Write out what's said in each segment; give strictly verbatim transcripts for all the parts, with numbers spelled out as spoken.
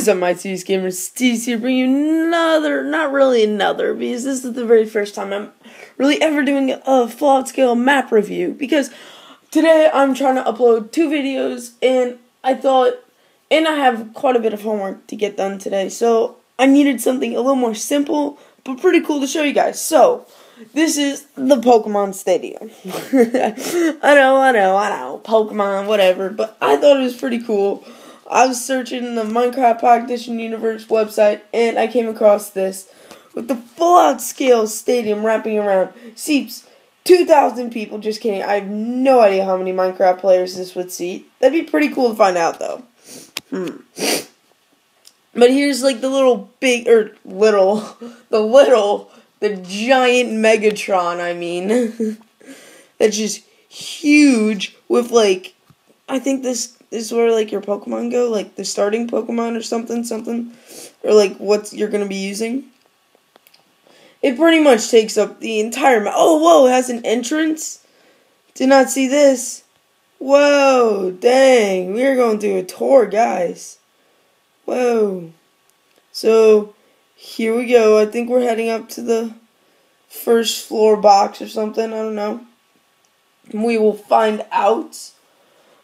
What's up, my T V gamers? Steez here, bringing you another, not really another, because this is the very first time I'm really ever doing a full out scale map review. Because today I'm trying to upload two videos, and I thought, and I have quite a bit of homework to get done today, so I needed something a little more simple, but pretty cool to show you guys. So, this is the Pokemon Stadium. I know, I know, I know, Pokemon, whatever, but I thought it was pretty cool. I was searching the Minecraft Pocket Edition universe website, and I came across this with the full-out scale stadium wrapping around seats two thousand people. Just kidding. I have no idea how many Minecraft players this would seat. That'd be pretty cool to find out, though. Hmm. But here's like the little big or little, the little, the giant Megatron. I mean, that's just huge. With like, I think this. This is where, like, your Pokemon go, like, the starting Pokemon or something, something, or, like, what you're going to be using. It pretty much takes up the entire map. Oh, whoa, it has an entrance? Did not see this. Whoa, dang, we are going through a tour, guys. Whoa. So, here we go. I think we're heading up to the first floor box or something, I don't know. We will find out.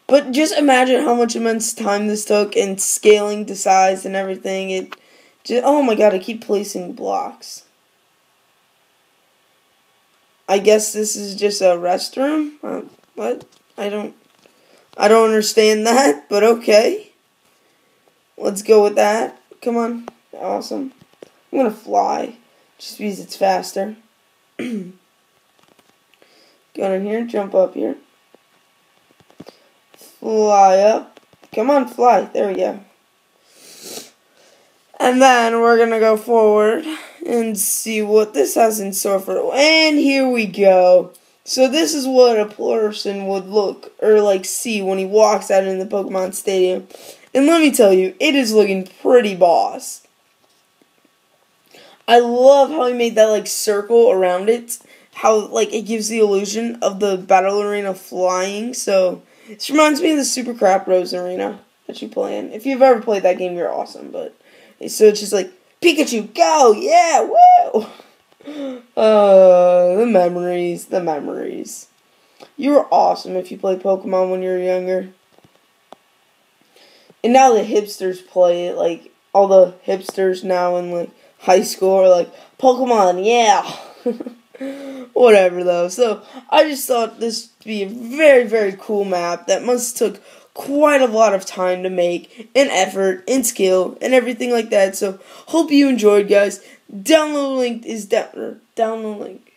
But just imagine how much immense time this took and scaling to size and everything. It just, oh my god, I keep placing blocks. I guess this is just a restroom? Uh, what? I don't I don't understand that, but okay. Let's go with that. Come on. Awesome. I'm gonna fly just because it's faster. Go in here, jump up here. Fly up. Come on, fly. There we go. And then we're going to go forward and see what this has in store for. And here we go. So this is what a person would look or like see when he walks out in the Pokemon Stadium. And let me tell you, it is looking pretty boss. I love how he made that like circle around it. How like it gives the illusion of the battle arena flying. So this reminds me of the Super Crap Rose Arena that you play in. If you've ever played that game, you're awesome. But so it's just like, Pikachu, go! Yeah, woo! Uh, the memories, the memories. You were awesome if you played Pokemon when you were younger. And now the hipsters play it. Like, all the hipsters now in, like, high school are like, Pokemon, yeah! Whatever, though. So, I just thought this would be a very, very cool map that must took quite a lot of time to make, and effort, and skill, and everything like that. So, hope you enjoyed, guys. Download link is down, or download link.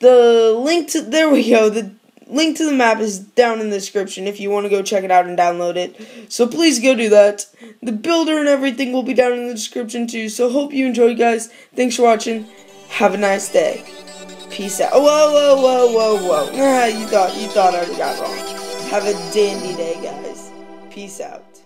The link to, there we go, the link to the map is down in the description if you want to go check it out and download it. So, please go do that. The builder and everything will be down in the description, too. So, hope you enjoyed, guys. Thanks for watching. Have a nice day. Peace out. Whoa, whoa, whoa, whoa, whoa. Ah, you thought, you thought I got wrong. Have a dandy day, guys. Peace out.